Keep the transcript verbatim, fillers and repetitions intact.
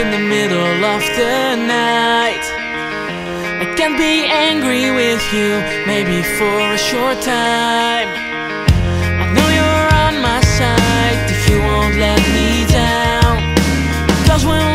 in the middle of the night. I can't be angry with you, maybe for a short time. I know you're on my side if you won't let me down, because when